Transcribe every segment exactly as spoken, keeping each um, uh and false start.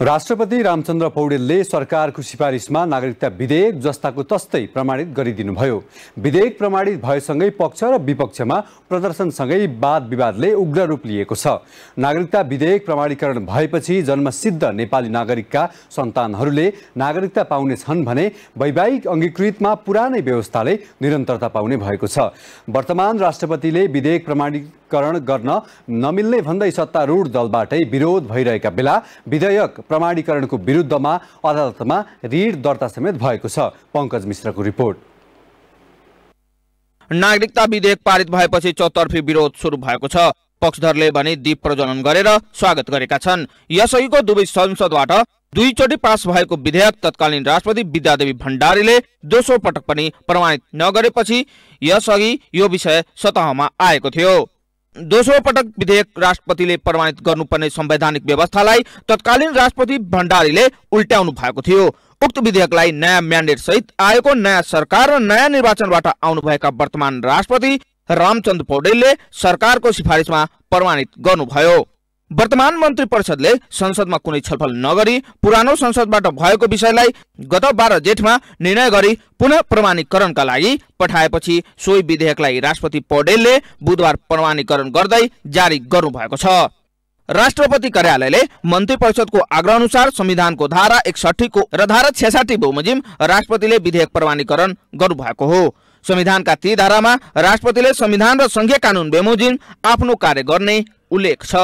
राष्ट्रपति रामचंद्र पौडेलले सरकारको सिफारिसमा नागरिकता विधेयक जस्ताको तस्तै प्रमाणित गरिदिनुभयो। विधेयक प्रमाणित भएसँगै पक्ष र विपक्षमा प्रदर्शनसँगै वाद विवादले उग्र रूप लिएको छ। नागरिकता विधेयक प्रमाणीकरण भएपछि जन्मसिद्ध नेपाली नागरिकका सन्तानहरूले नागरिकता पाउने छन् भने वैवाहिक अंगीकृतमा पुरानै व्यवस्थाले निरन्तरता पाउने भएको छ। वर्तमान राष्ट्रपतिले विधेयक प्रमाणीकरण गर्न नमिल्ने भन्दै सत्तारूढ दलबाटै विरोध भइरहेका बेला विधेयक प्रमाणीकरण को विरुद्ध में अदालत में ऋण दर्ता समेत भएको छ। पंकज मिश्र को रिपोर्ट। नागरिकता विधेयक पारित भएपछि चौतर्फी विरोध सुरु भएको छ। पक्षधरले भने दीप प्रज्वलन गरेर स्वागत गरेका छन्। यसैको दुवै संसदबाट दुईचोटी पास भएको विधेयक तत्कालीन राष्ट्रपति विद्यादेवी भण्डारीले दोस्रो पटक पनि प्रमाणित नगरेपछि यसअघि यो विषय सतहमा आएको थियो। दोस्रो पटक विधेयक राष्ट्रपतिले प्रमाणित गर्नुपर्ने संवैधानिक व्यवस्थालाई तत्कालीन राष्ट्रपति भण्डारीले उल्ट्याउनु भएको थियो। उक्त विधेयकलाई नयाँ म्यान्डेट सहित आएको नयाँ सरकार र नयाँ निर्वाचनबाट आउनुभएका वर्तमान राष्ट्रपति रामचन्द्र पौडेलले सरकारको सिफारिसमा प्रमाणित गर्नुभयो। वर्तमान मन्त्री परिषदले संसदमा कुनै छलफल नगरी पुरानो संसदबाट भएको विषयलाई गत बाह्र जेठमा निर्णय गरी पुनः प्रमाणीकरणका लागि पठाएपछि सोही विधेयकलाई राष्ट्रपति पौडेलले बुधबार प्रमाणीकरण गर्दै जारी गर्नुभएको छ। राष्ट्रपति कार्यालयले मन्त्री परिषदको आग्रह अनुसार संविधानको धारा एकसट्ठी को र धारा छ्यासठी बमोजिम राष्ट्रपतिले विधेयक प्रमाणीकरण गर्नुभएको हो। संविधानका ती धारामा राष्ट्रपतिले संविधान र संघीय कानून बमोजिम आफ्नो कार्य गर्ने उल्लेख छ।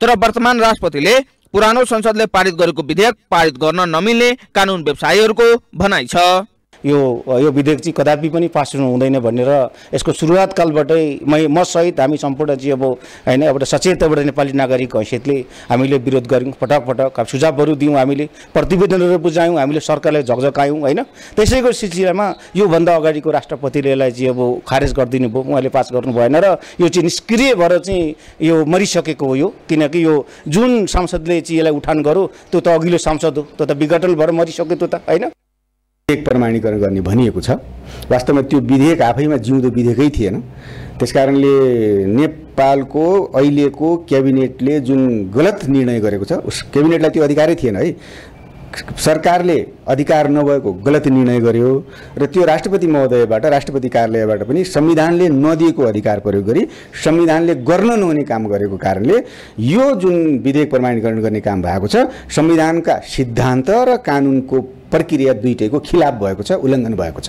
तर वर्तमान राष्ट्रपतिले पुरानो संसदले पारित गरेको विधेयक पारित गर्न नमिल्ने कानून व्यवसायीहरूको भनाइ छ। यो यो विधेयक चाहिँ कदापि पनि पास हुनु हुँदैन भनेर यसको सुरुवातकालबाटै म सहित हामी सम्पूर्ण चाहिँ अब हैन एउटा सचेत एउटा नेपाली नागरिक हैसियतले हामीले विरोध गर्यौं। पटक पटक सुझावहरू दियौं, हामीले प्रतिवेदनहरू बुझायौं, हामीले सरकारलाई झकझकायौं हैन। त्यसैको सिलसिलामा यो भन्दा अगाडिको राष्ट्रपतिले यसलाई चाहिँ अब खारेज गरिदिनु भयो, उहाँले पास गर्नु भएन र यो चाहिँ निष्क्रिय भएर चाहिँ यो मरिसकेको हो। यो किनकि यो जुन सांसदले चाहिँ यसलाई उठान गर्यो त्यो त अघिल्लो सांसद हो, त्यो त विघटन भएर मरिसक्यो त्यो त हैन। विधेयक प्रमाणीकरण गर्ने भनिएको छ। वास्तवमा त्यो विधेयक आफैमा जिउँदो विधेयकै थिएन। त्यसकारणले नेपालको अहिलेको क्याबिनेटले जुन गलत निर्णय गरेको छ उस क्याबिनेटलाई त्यो अधिकारै थिएन है। सरकारले अधिकार नभएको गलत निर्णय गर्यो र त्यो राष्ट्रपति महोदयबाट राष्ट्रपति कार्यालयबाट पनि संविधानले नदिएको अधिकार प्रयोग गरी संविधानले गर्न नहुने काम गरेको कारणले यो जुन विधेयक प्रमाणीकरण गर्ने काम भएको छ संविधानका सिद्धान्त र कानुनको प्रक्रिया दुईटैको खिलाफ भएको छ, उल्लङ्घन भएको छ।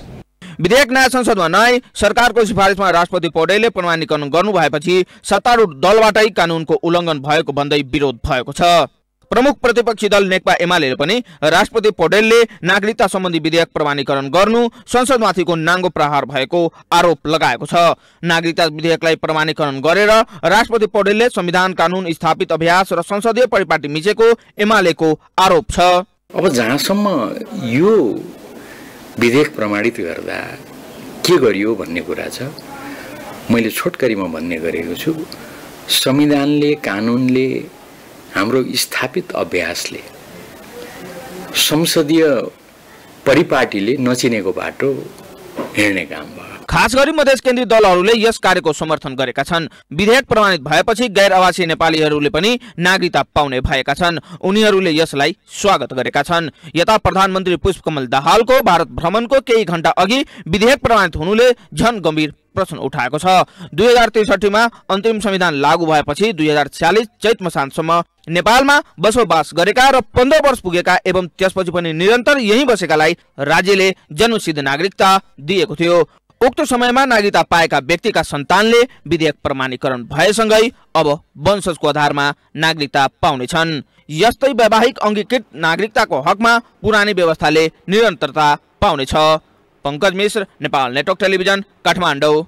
विधेयक नयाँ संसदमा नआई सरकारको सिफारिसमा राष्ट्रपति पौडेलले प्रमाणीकरण गर्नु भएपछि सत्तारूढ दलबाटै कानुनको उल्लङ्घन भएको भन्दै विरोध भएको छ। प्रमुख प्रतिपक्षी दल नेकपा एमाले पनि राष्ट्रपति पौडेलले नागरिकता सम्बन्धी विधेयक प्रमाणीकरण गर्नु संसदमाथिको नाङ्गो प्रहार भएको आरोप लगाएको छ। नागरिकता विधेयकलाई प्रमाणीकरण गरेर राष्ट्रपति पौडेलले संविधान कानून स्थापित अभ्यास र संसदीय परिपाटी मिचेको एमालेको आरोप छ। अब जहाँसम्म यो विधेयक प्रमाणित गर्दा के गरियो भन्ने कुरा छ, मैले छोटकरीमा भन्ने गरेको छु। संविधानले कानुनले हाम्रो स्थापित अभ्यासले संसदीय परिपाटीले नचिनेको बाटो हिँड्ने काम भयो। खास गरी मधेस केन्द्रीय दलहरूले यस कार्यको समर्थन गरेका छन्। विधेयक प्रमाणित भएपछि गैर आवासीय नेपालीहरूले पनि नागरिकता पाउने भएका छन्। उनीहरूले यसलाई स्वागत गरेका छन्। यता प्रधानमन्त्री पुष्पकमल दहालको भारत भ्रमणको केही घण्टा अघि विधेयक प्रमाणित हुनुले झन गम्भीर प्रश्न उठाएको छ। दुई हजार त्रिसठीमा अन्तिम संविधान लागू भएपछि दुई हजार छ्यालिस चैत मसानसम्म नेपालमा बसोबास गरेका र पन्ध्र वर्ष पुगेका एवं त्यसपछि पनि निरन्तर यही बसेकालाई राज्यले जन्मसिद्ध नागरिकता दिएको थियो। उक्त समयमा नागरिकता पाएका व्यक्तिका सन्तानले विधेयक प्रमाणीकरण भएसँगै अब वंशजको आधारमा नागरिकता पाउनेछन्। यस्तै वैवाहिक अङ्गीकृत नागरिकताको हकमा पुरानै व्यवस्थाले निरन्तरता पाउनेछ। Pankaj Mishra, Nepal network television, Kathmandu.